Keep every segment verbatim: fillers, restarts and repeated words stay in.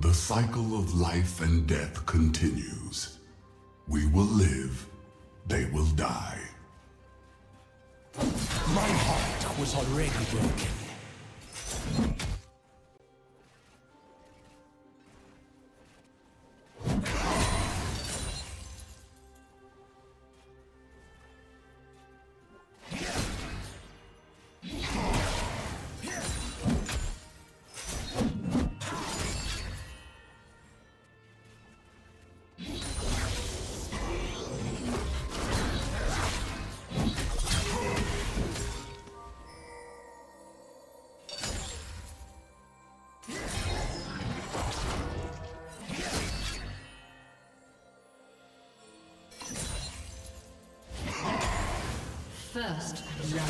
The cycle of life and death continues. We will live, they will die. My heart was already broken. First, love.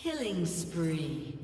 Killing spree.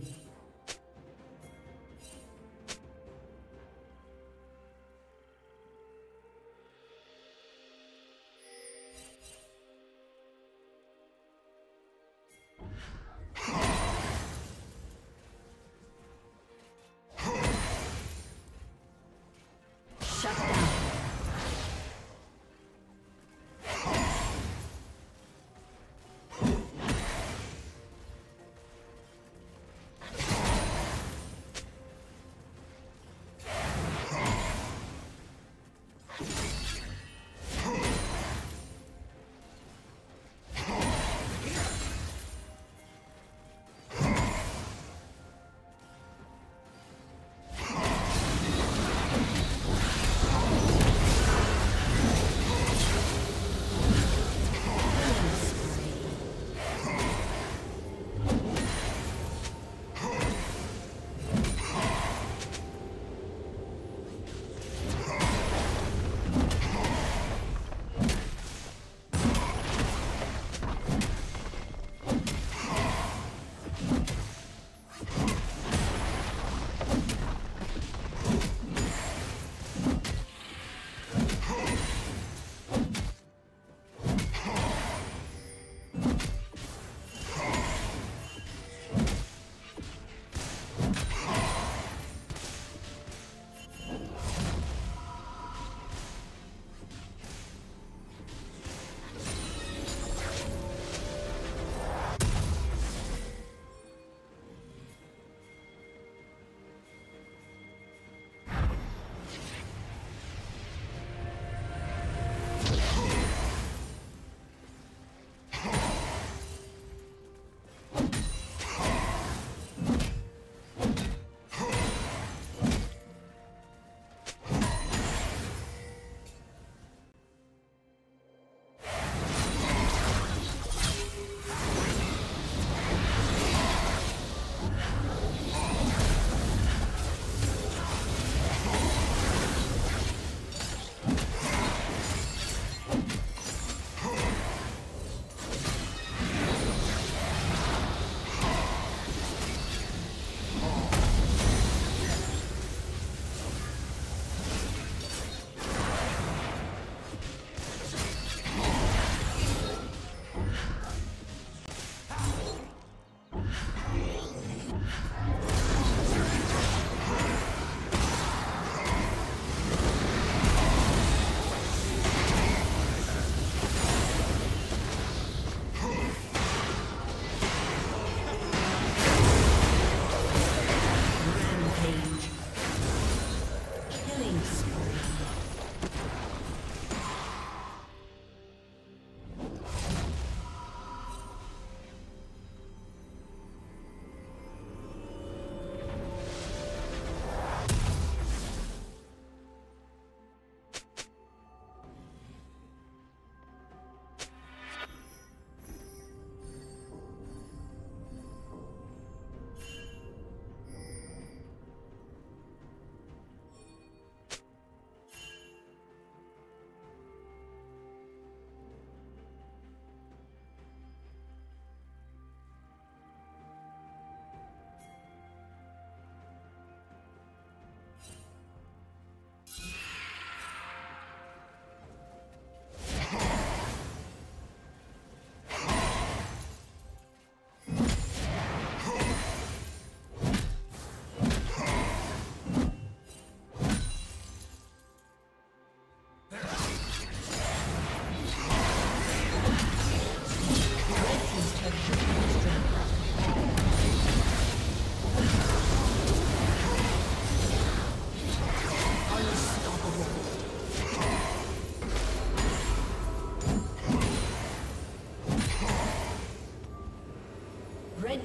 Red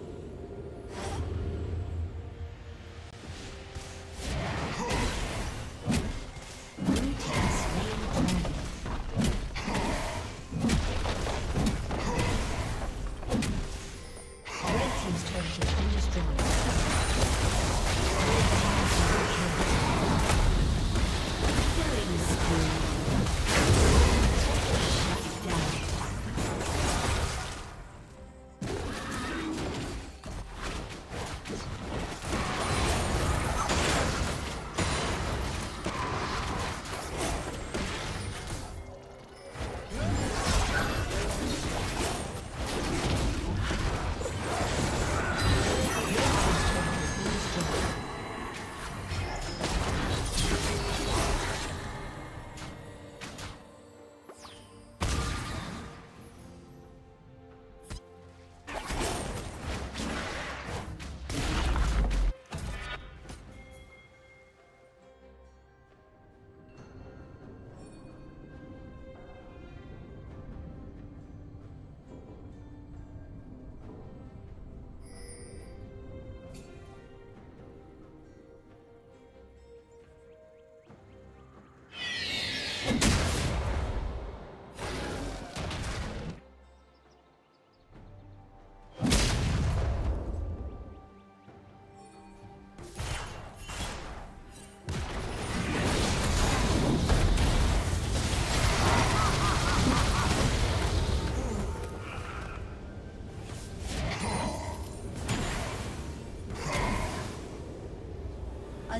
A